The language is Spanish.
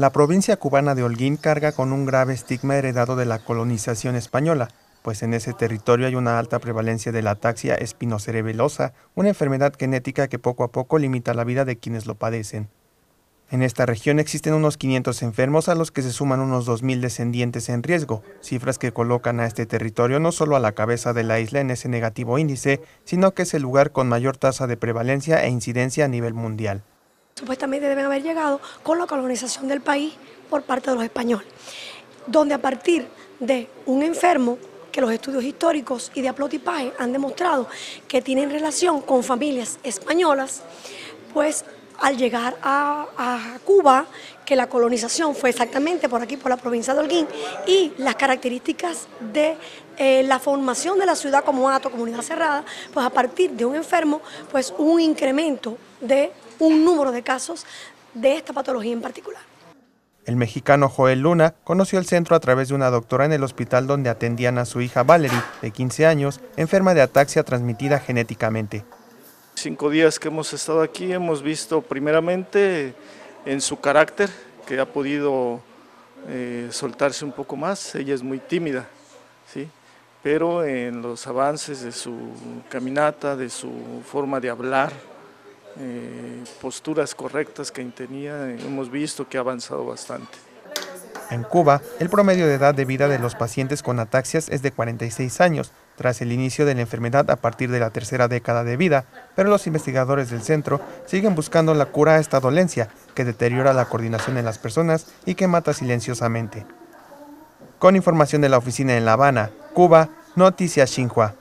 La provincia cubana de Holguín carga con un grave estigma heredado de la colonización española, pues en ese territorio hay una alta prevalencia de la ataxia espinocerebelosa, una enfermedad genética que poco a poco limita la vida de quienes lo padecen. En esta región existen unos 500 enfermos a los que se suman unos 2.000 descendientes en riesgo, cifras que colocan a este territorio no solo a la cabeza de la isla en ese negativo índice, sino que es el lugar con mayor tasa de prevalencia e incidencia a nivel mundial. Supuestamente deben haber llegado con la colonización del país por parte de los españoles, donde a partir de un enfermo que los estudios históricos y de aplotipaje han demostrado que tienen relación con familias españolas, pues al llegar a Cuba, que la colonización fue exactamente por aquí, por la provincia de Holguín, y las características de la formación de la ciudad como hato, comunidad cerrada, pues a partir de un enfermo, pues un incremento de un número de casos de esta patología en particular. El mexicano Joel Luna conoció el centro a través de una doctora en el hospital donde atendían a su hija Valerie, de 15 años, enferma de ataxia transmitida genéticamente. 5 días que hemos estado aquí hemos visto primeramente en su carácter que ha podido soltarse un poco más. Ella es muy tímida, ¿sí? Pero en los avances de su caminata, de su forma de hablar, posturas correctas que tenía, hemos visto que ha avanzado bastante. En Cuba, el promedio de edad de vida de los pacientes con ataxias es de 46 años, tras el inicio de la enfermedad a partir de la tercera década de vida, pero los investigadores del centro siguen buscando la cura a esta dolencia, que deteriora la coordinación en las personas y que mata silenciosamente. Con información de la oficina en La Habana, Cuba, Noticias Xinhua.